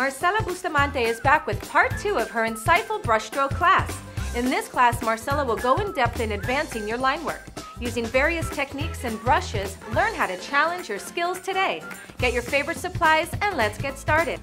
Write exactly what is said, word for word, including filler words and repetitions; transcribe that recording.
Marcela Bustamante is back with part two of her insightful brushstroke class. In this class, Marcela will go in depth in advancing your line work. Using various techniques and brushes, learn how to challenge your skills today. Get your favorite supplies and let's get started.